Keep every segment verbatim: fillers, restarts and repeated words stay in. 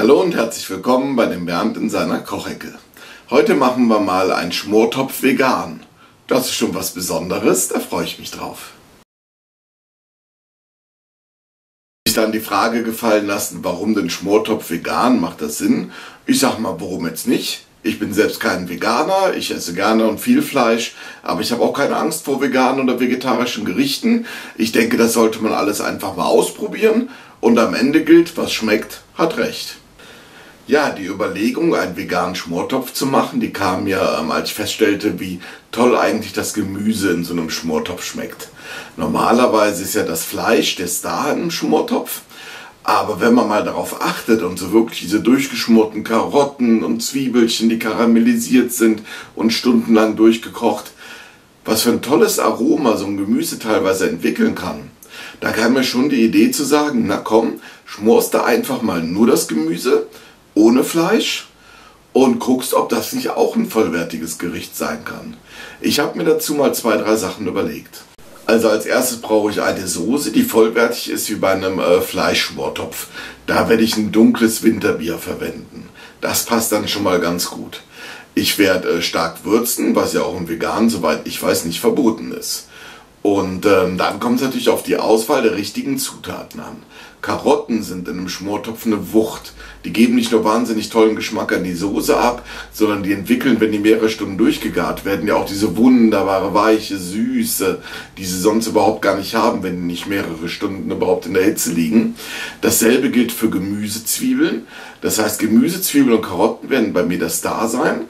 Hallo und herzlich willkommen bei dem Bernd in seiner Kochecke. Heute machen wir mal einen Schmortopf vegan. Das ist schon was Besonderes, da freue ich mich drauf. Ich habe mich dann die Frage gefallen lassen, warum den Schmortopf vegan, macht das Sinn? Ich sag mal, warum jetzt nicht? Ich bin selbst kein Veganer, ich esse gerne und viel Fleisch, aber ich habe auch keine Angst vor veganen oder vegetarischen Gerichten. Ich denke, das sollte man alles einfach mal ausprobieren und am Ende gilt, was schmeckt, hat recht. Ja, die Überlegung, einen veganen Schmortopf zu machen, die kam ja, ähm, als ich feststellte, wie toll eigentlich das Gemüse in so einem Schmortopf schmeckt. Normalerweise ist ja das Fleisch der Star im Schmortopf, aber wenn man mal darauf achtet und so wirklich diese durchgeschmorten Karotten und Zwiebelchen, die karamellisiert sind und stundenlang durchgekocht, was für ein tolles Aroma so ein Gemüse teilweise entwickeln kann. Da kam mir schon die Idee zu sagen, na komm, schmorst du einfach mal nur das Gemüse, ohne Fleisch und guckst, ob das nicht auch ein vollwertiges Gericht sein kann. Ich habe mir dazu mal zwei, drei Sachen überlegt. Also als erstes brauche ich eine Soße, die vollwertig ist wie bei einem äh, Fleischschmortopf. Da werde ich ein dunkles Winterbier verwenden. Das passt dann schon mal ganz gut. Ich werde äh, stark würzen, was ja auch im Veganen, soweit ich weiß, nicht verboten ist. Und ähm, dann kommt es natürlich auf die Auswahl der richtigen Zutaten an. Karotten sind in einem Schmortopf eine Wucht. Die geben nicht nur wahnsinnig tollen Geschmack an die Soße ab, sondern die entwickeln, wenn die mehrere Stunden durchgegart werden, ja auch diese wunderbare, weiche Süße, die sie sonst überhaupt gar nicht haben, wenn die nicht mehrere Stunden überhaupt in der Hitze liegen. Dasselbe gilt für Gemüsezwiebeln. Das heißt, Gemüsezwiebeln und Karotten werden bei mir der Star sein.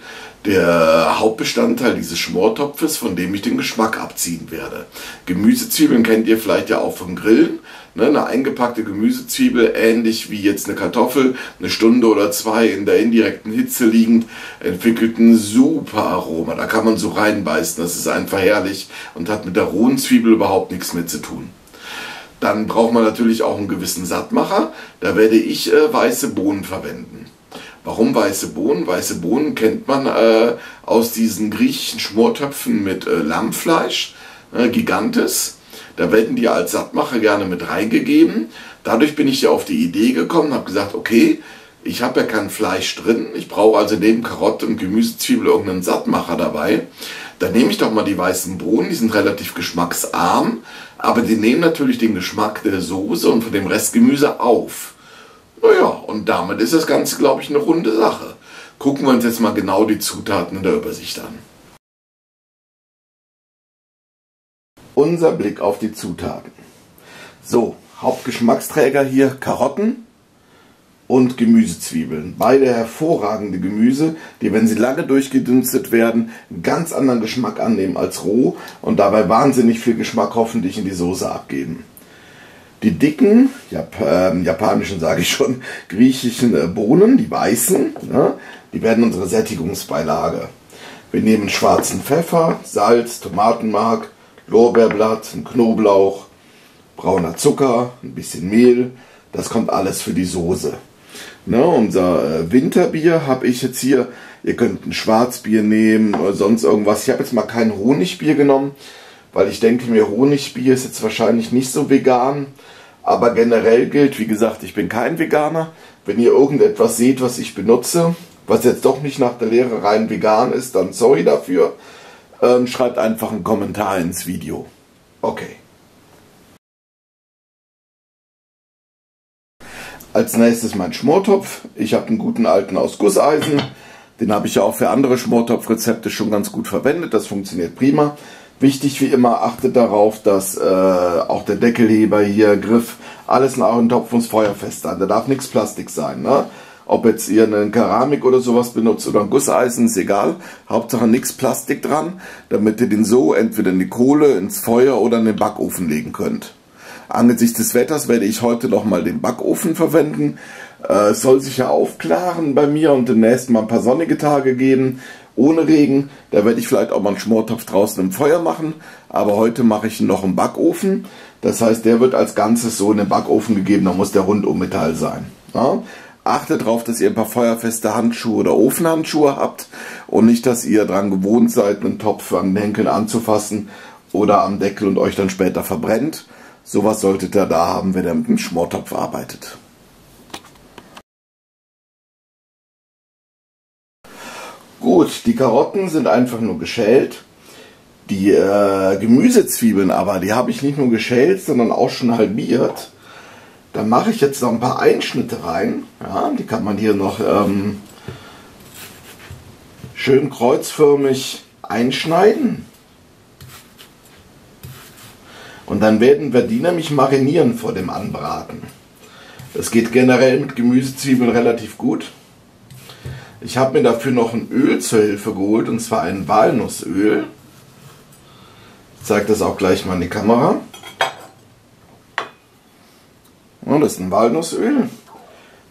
Der Hauptbestandteil dieses Schmortopfes, von dem ich den Geschmack abziehen werde. Gemüsezwiebeln kennt ihr vielleicht ja auch vom Grillen. Ne, eine eingepackte Gemüsezwiebel, ähnlich wie jetzt eine Kartoffel, eine Stunde oder zwei in der indirekten Hitze liegend, entwickelt ein super Aroma. Da kann man so reinbeißen, das ist einfach herrlich und hat mit der rohen Zwiebel überhaupt nichts mehr zu tun. Dann braucht man natürlich auch einen gewissen Sattmacher. Da werde ich äh, weiße Bohnen verwenden. Warum weiße Bohnen? Weiße Bohnen kennt man äh, aus diesen griechischen Schmortöpfen mit äh, Lammfleisch, äh, Gigantes. Da werden die als Sattmacher gerne mit reingegeben. Dadurch bin ich ja auf die Idee gekommen, habe gesagt, okay, ich habe ja kein Fleisch drin, ich brauche also neben Karotte und Gemüsezwiebel irgendeinen Sattmacher dabei. Dann nehme ich doch mal die weißen Bohnen, die sind relativ geschmacksarm, aber die nehmen natürlich den Geschmack der Soße und von dem Restgemüse auf. Naja, und damit ist das Ganze, glaube ich, eine runde Sache. Gucken wir uns jetzt mal genau die Zutaten in der Übersicht an. Unser Blick auf die Zutaten. So, Hauptgeschmacksträger hier Karotten und Gemüsezwiebeln. Beide hervorragende Gemüse, die, wenn sie lange durchgedünstet werden, einen ganz anderen Geschmack annehmen als roh und dabei wahnsinnig viel Geschmack hoffentlich in die Soße abgeben. Die dicken, Jap äh, japanischen sage ich schon, griechischen äh, Bohnen, die weißen, ne, die werden unsere Sättigungsbeilage. Wir nehmen schwarzen Pfeffer, Salz, Tomatenmark, Lorbeerblatt, ein Knoblauch, brauner Zucker, ein bisschen Mehl. Das kommt alles für die Soße. Ne, unser äh, Winterbier habe ich jetzt hier. Ihr könnt ein Schwarzbier nehmen oder sonst irgendwas. Ich habe jetzt mal kein Honigbier genommen, weil ich denke mir, Honigbier ist jetzt wahrscheinlich nicht so vegan. Aber generell gilt, wie gesagt, ich bin kein Veganer. Wenn ihr irgendetwas seht, was ich benutze, was jetzt doch nicht nach der Lehre rein vegan ist, dann sorry dafür. Ähm, schreibt einfach einen Kommentar ins Video. Okay. Als nächstes mein Schmortopf. Ich habe einen guten alten aus Gusseisen. Den habe ich ja auch für andere Schmortopfrezepte schon ganz gut verwendet. Das funktioniert prima. Wichtig wie immer, achtet darauf, dass äh, auch der Deckelheber hier, Griff, alles in euren Topf muss feuerfest sein. Da darf nichts Plastik sein. Ne? Ob jetzt ihr eine Keramik oder sowas benutzt oder ein Gusseisen, ist egal. Hauptsache nichts Plastik dran, damit ihr den so entweder in die Kohle, ins Feuer oder in den Backofen legen könnt. Angesichts des Wetters werde ich heute nochmal den Backofen verwenden. Äh, es soll sich ja aufklaren bei mir und demnächst mal ein paar sonnige Tage geben. Ohne Regen, da werde ich vielleicht auch mal einen Schmortopf draußen im Feuer machen, aber heute mache ich noch einen Backofen. Das heißt, der wird als Ganzes so in den Backofen gegeben, da muss der rundum Metall sein. Ja? Achtet darauf, dass ihr ein paar feuerfeste Handschuhe oder Ofenhandschuhe habt und nicht, dass ihr daran gewohnt seid, einen Topf an den Henkeln anzufassen oder am Deckel und euch dann später verbrennt. Sowas solltet ihr da haben, wenn ihr mit einem Schmortopf arbeitet. Gut, die Karotten sind einfach nur geschält. Die äh, Gemüsezwiebeln aber, die habe ich nicht nur geschält, sondern auch schon halbiert. Da mache ich jetzt noch ein paar Einschnitte rein. Ja, die kann man hier noch ähm, schön kreuzförmig einschneiden. Und dann werden wir die nämlich marinieren vor dem Anbraten. Das geht generell mit Gemüsezwiebeln relativ gut. Ich habe mir dafür noch ein Öl zur Hilfe geholt, und zwar ein Walnussöl. Ich zeige das auch gleich mal in die Kamera. Und das ist ein Walnussöl.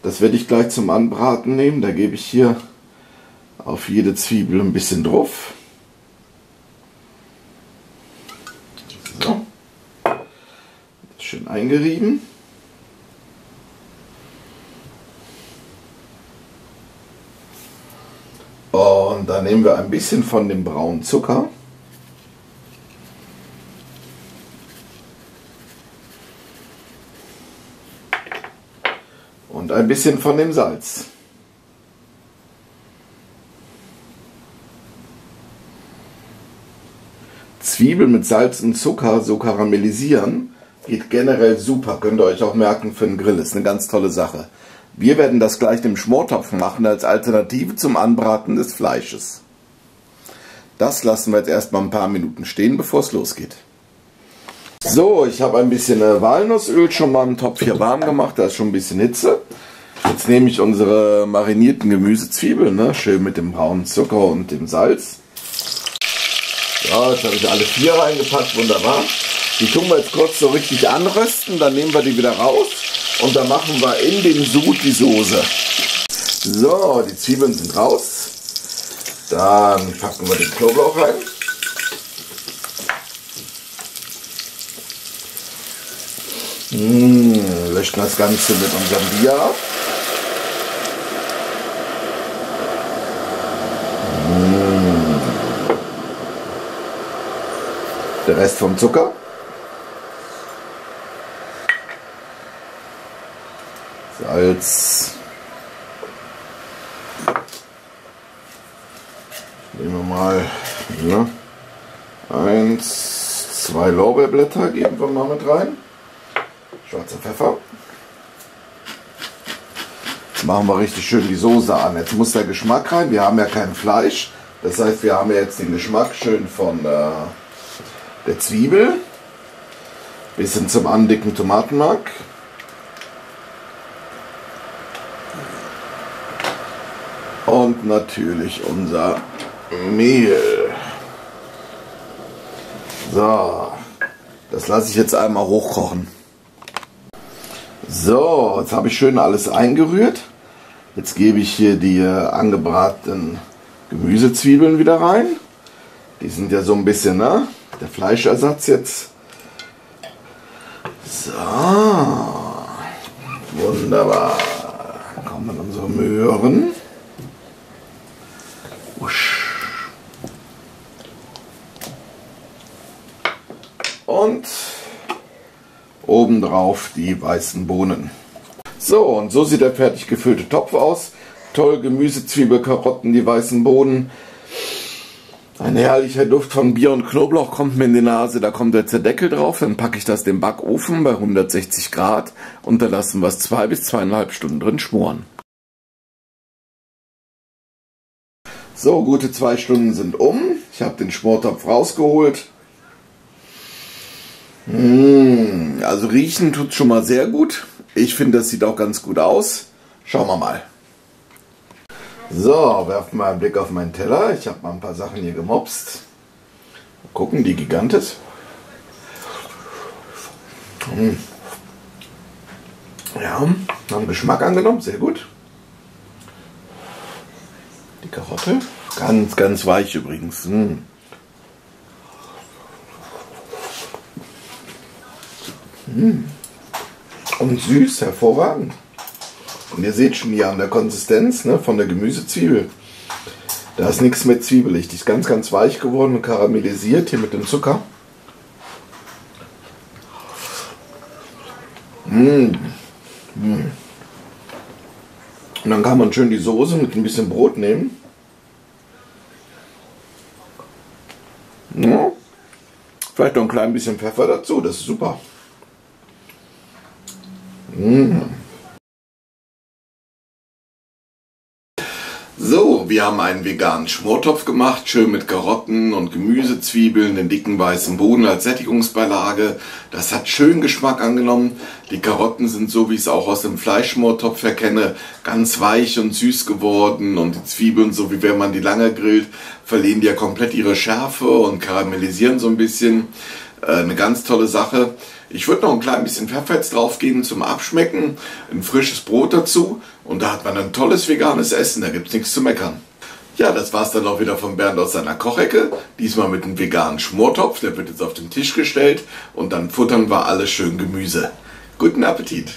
Das werde ich gleich zum Anbraten nehmen. Da gebe ich hier auf jede Zwiebel ein bisschen drauf. So. Schön eingerieben. Und dann nehmen wir ein bisschen von dem braunen Zucker. Und ein bisschen von dem Salz. Zwiebeln mit Salz und Zucker so karamellisieren geht generell super. Könnt ihr euch auch merken für den Grill. Ist eine ganz tolle Sache. Wir werden das gleich im Schmortopf machen, als Alternative zum Anbraten des Fleisches. Das lassen wir jetzt erstmal ein paar Minuten stehen, bevor es losgeht. So, ich habe ein bisschen Walnussöl schon mal im Topf hier warm gemacht, da ist schon ein bisschen Hitze. Jetzt nehme ich unsere marinierten Gemüsezwiebeln, ne? Schön mit dem braunen Zucker und dem Salz. Ja, jetzt habe ich alle vier reingepackt, wunderbar. Die tun wir jetzt kurz so richtig anrösten, dann nehmen wir die wieder raus. Und dann machen wir in den Sud die Soße. So, die Zwiebeln sind raus. Dann packen wir den Knoblauch rein. Mmh, löschen das Ganze mit unserem Bier ab. Mmh. Der Rest vom Zucker. Salz. Nehmen wir mal ja, eins, zwei Lorbeerblätter geben wir mal mit rein. Schwarzer Pfeffer. Jetzt machen wir richtig schön die Soße an. Jetzt muss der Geschmack rein. Wir haben ja kein Fleisch. Das heißt, wir haben ja jetzt den Geschmack schön von äh, der Zwiebel. Bisschen zum andicken Tomatenmark. Und natürlich unser Mehl. So, das lasse ich jetzt einmal hochkochen. So, jetzt habe ich schön alles eingerührt. Jetzt gebe ich hier die angebratenen Gemüsezwiebeln wieder rein. Die sind ja so ein bisschen, ne? Der Fleischersatz jetzt. So, wunderbar. Dann kommen wir in unsere Möhren. Und obendrauf die weißen Bohnen. So, und so sieht der fertig gefüllte Topf aus. Toll, Gemüse, Zwiebel, Karotten, die weißen Bohnen. Ein herrlicher Duft von Bier und Knoblauch kommt mir in die Nase. Da kommt jetzt der Deckel drauf. Dann packe ich das in den Backofen bei hundertsechzig Grad. Und dann lassen wir es zwei bis zweieinhalb Stunden drin schmoren. So, gute zwei Stunden sind um. Ich habe den Schmortopf rausgeholt. Mmh, also riechen tut schon mal sehr gut. Ich finde, das sieht auch ganz gut aus. Schauen wir mal. So, werfen wir einen Blick auf meinen Teller. Ich habe mal ein paar Sachen hier gemopst. Mal gucken, die Gigantes. Mmh. Ja, haben Geschmack angenommen, sehr gut. Die Karotte, ganz, ganz weich übrigens. Mmh. Und süß, hervorragend. Und ihr seht schon hier an der Konsistenz, ne, von der Gemüsezwiebel. Da ist nichts mehr zwiebelig. Die ist ganz, ganz weich geworden und karamellisiert hier mit dem Zucker. Mm. Mm. Und dann kann man schön die Soße mit ein bisschen Brot nehmen. Vielleicht noch ein klein bisschen Pfeffer dazu, das ist super. Mmh. So, wir haben einen veganen Schmortopf gemacht, schön mit Karotten und Gemüsezwiebeln, den dicken weißen Bohnen als Sättigungsbeilage. Das hat schön Geschmack angenommen. Die Karotten sind, so wie ich es auch aus dem Fleischschmortopf erkenne, ganz weich und süß geworden. Und die Zwiebeln, so wie wenn man die lange grillt, verlieren die ja komplett ihre Schärfe und karamellisieren so ein bisschen. Äh, eine ganz tolle Sache. Ich würde noch ein klein bisschen Pfeffer jetzt drauf geben zum Abschmecken, ein frisches Brot dazu und da hat man ein tolles veganes Essen, da gibt es nichts zu meckern. Ja, das war's dann auch wieder von Bernd aus seiner Kochecke, diesmal mit einem veganen Schmortopf, der wird jetzt auf den Tisch gestellt und dann futtern wir alle schön Gemüse. Guten Appetit!